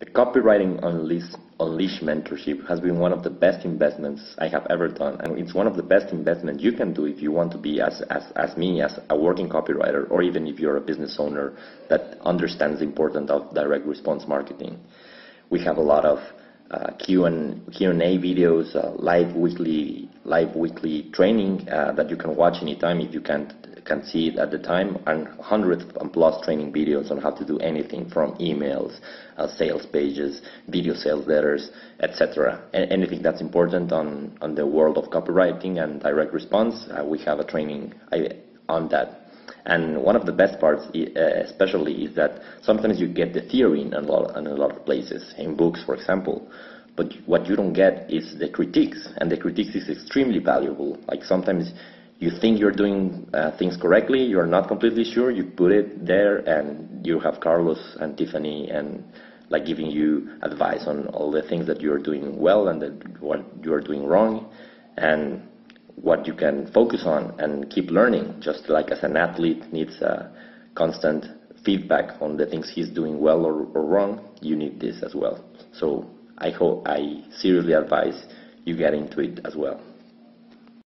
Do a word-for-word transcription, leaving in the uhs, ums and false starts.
The Copywriting Unleashed, Unleashed Mentorship has been one of the best investments I have ever done, and it's one of the best investments you can do if you want to be as, as, as me, as a working copywriter, or even if you're a business owner that understands the importance of direct response marketing. We have a lot of uh, Q and A videos, uh, live weekly live weekly training uh, that you can watch anytime if you can't can see it at the time, and hundreds and plus training videos on how to do anything from emails, uh, sales pages, video sales letters, et cetera. Anything that's important on, on the world of copywriting and direct response, uh, we have a training on that. And one of the best parts, especially, is that sometimes you get the theory in a lot, in a lot of places, in books, for example. But what you don't get is the critiques, and the critiques is extremely valuable. Like sometimes you think you're doing uh, things correctly, you're not completely sure, you put it there and you have Carlos and Tiffany and like giving you advice on all the things that you're doing well and that what you're doing wrong and what you can focus on and keep learning, just like as an athlete needs a constant feedback on the things he's doing well or, or wrong, you need this as well. So I hope I seriously advise you get into it as well.